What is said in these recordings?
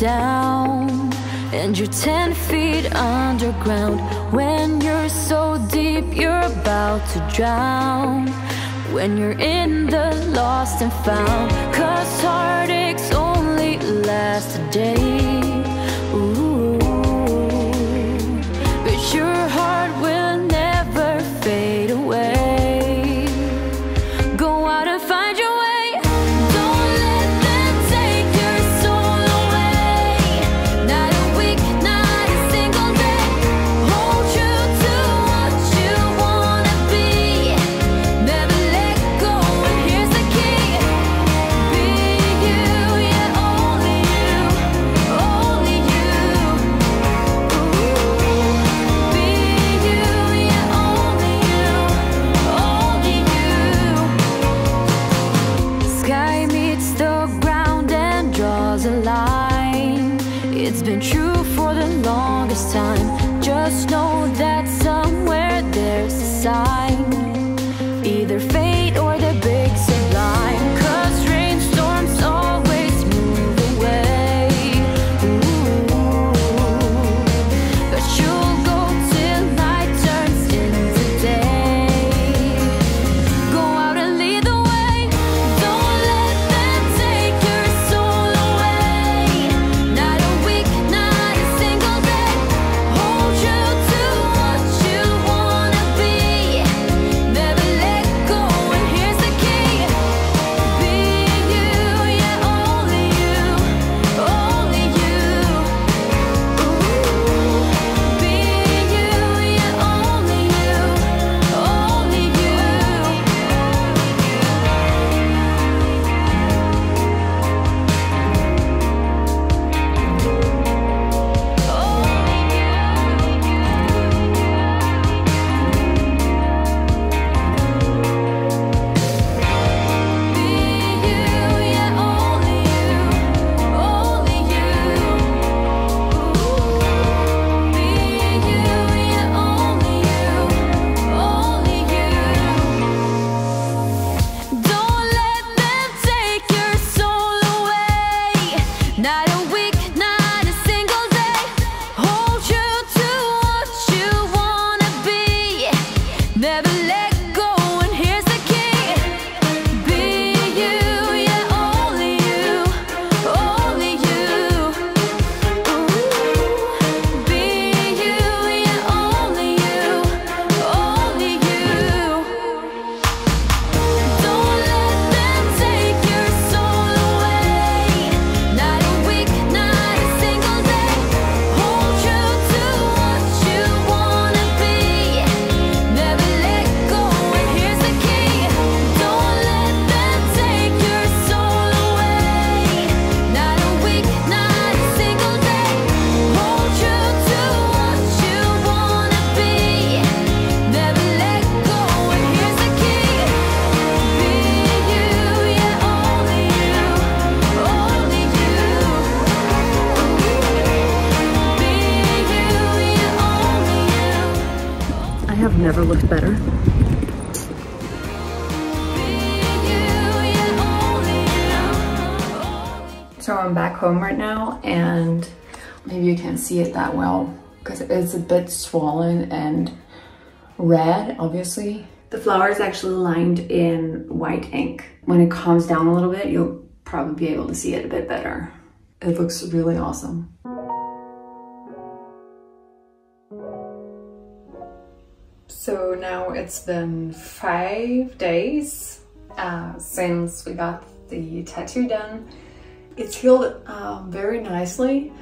Down, and you're 10 feet underground. When you're so deep, you're about to drown. When you're in the lost and found, 'cause heartaches only last a day. Ooh. But your heart will never fade away. Go out and find your way. Don't let them take your soul line. It's been true for the longest time. Just know that somewhere there's a sign, either fate or the big sublime. 'Cause rainstorms always move away. Ooh. But you'll go till night turns into day. Go out and lead the way. Don't let them take your soul away. I have never looked better. So I'm back home right now, and maybe you can't see it that well because it's a bit swollen and red, obviously. The flower is actually lined in white ink. When it calms down a little bit, you'll probably be able to see it a bit better. It looks really awesome. So now it's been 5 days since we got the tattoo done. It's healed very nicely.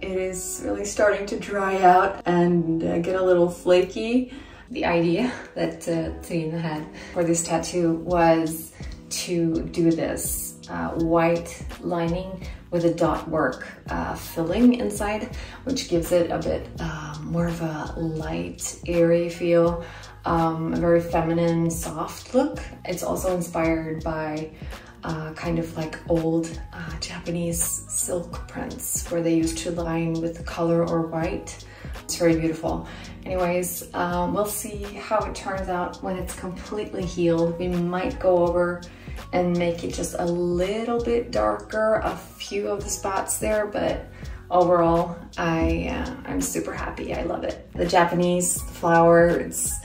It is really starting to dry out and get a little flaky. The idea that Trine had for this tattoo was to do this white lining with a dot work filling inside, which gives it a bit more of a light, airy feel, a very feminine, soft look. It's also inspired by kind of like old Japanese silk prints where they used to line with the color or white. It's very beautiful. Anyways, we'll see how it turns out when it's completely healed. We might go over and make it just a little bit darker, a few of the spots there, but overall, I'm super happy. I love it. The Japanese flower, it's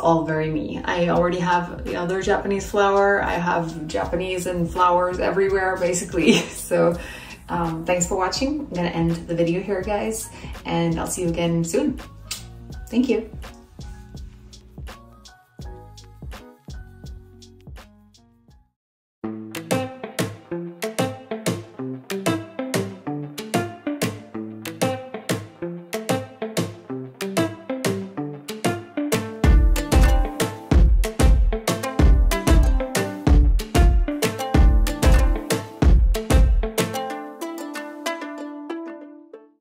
all very me. I already have the other Japanese flower. I have Japanese and flowers everywhere, basically. So thanks for watching. I'm gonna end the video here, guys, and I'll see you again soon. Thank you.